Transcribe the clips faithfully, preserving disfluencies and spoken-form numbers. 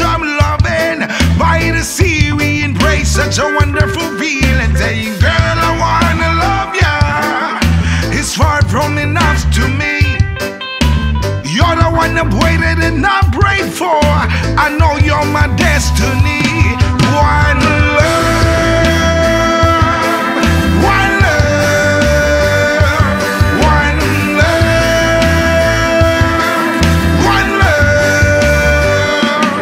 I'm loving. By the sea we embrace such a wonderful feeling. Saying, girl, I wanna love ya. It's far from enough to me. You're the one I've waited and I prayed for. I know you're my destiny. One love, one love, one love, one love.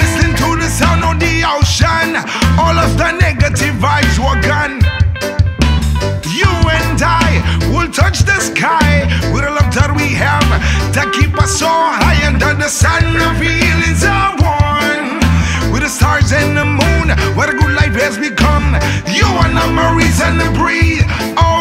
Listen to the sound of the ocean. All of the negative vibes were gone. You and I will touch the sky with a love that we have to keep us so high under the sun. The feelings are one with the stars and the moon. What a good life has become. You are not my reason to breathe. Oh,